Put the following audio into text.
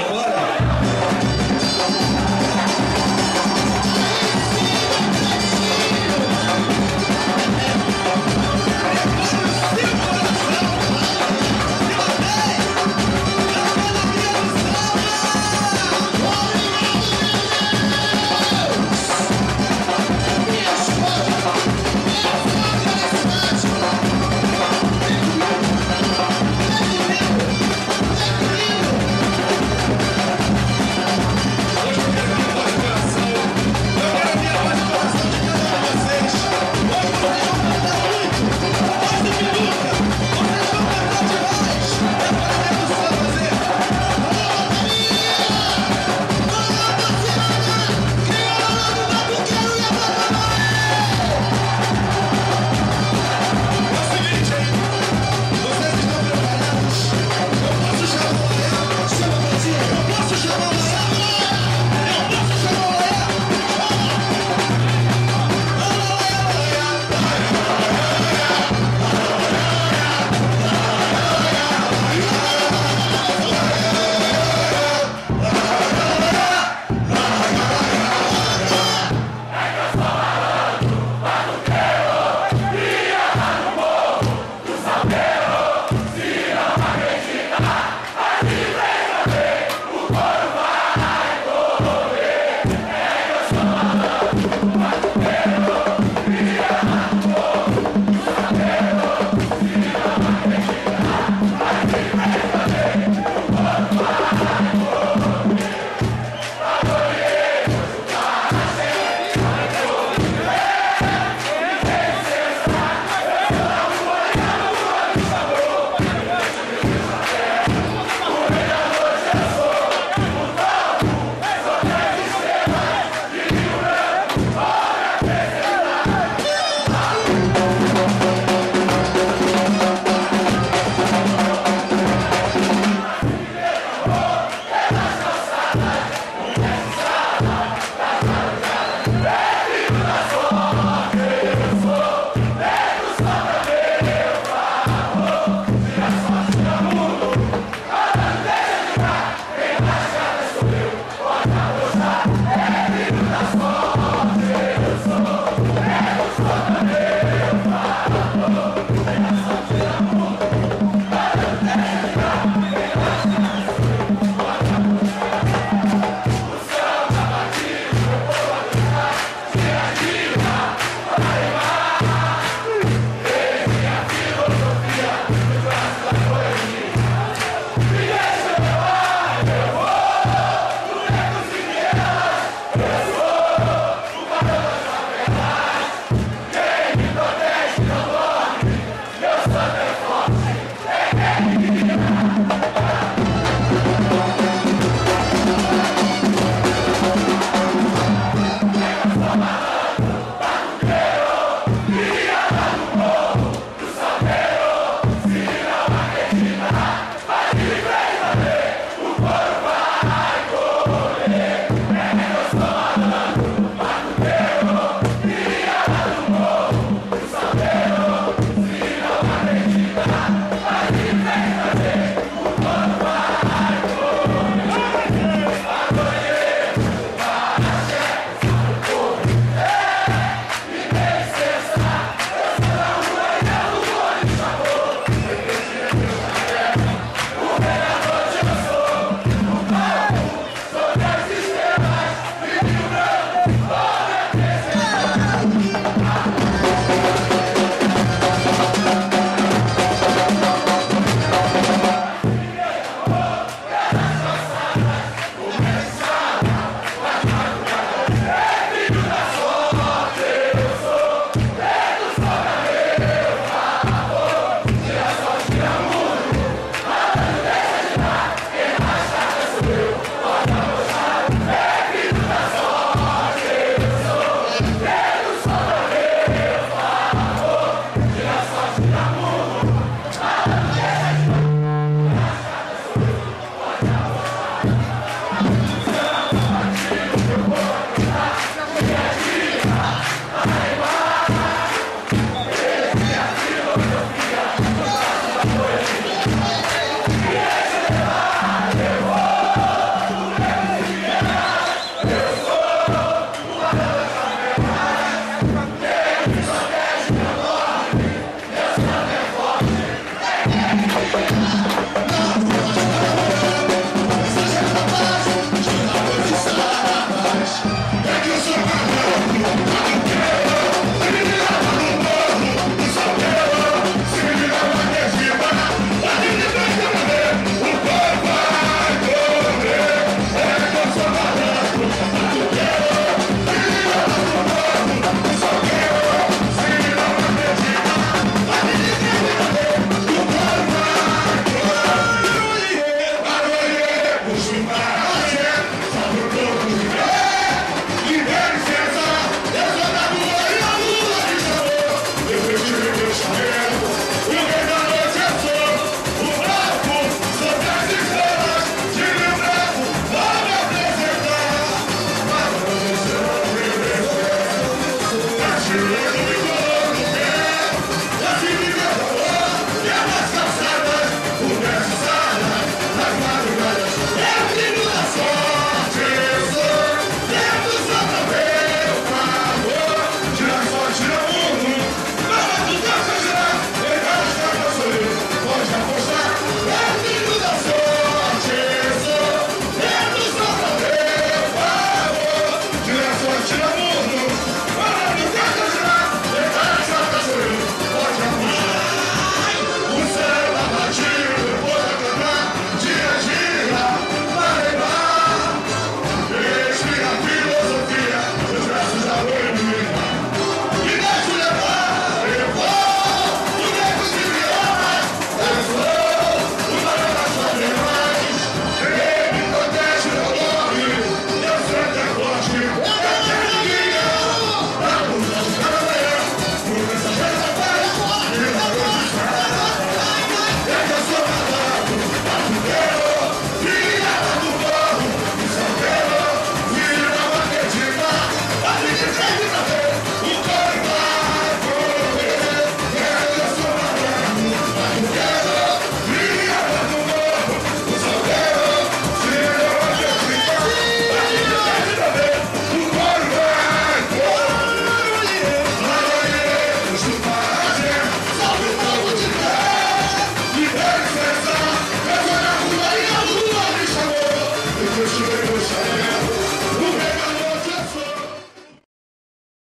Ahora.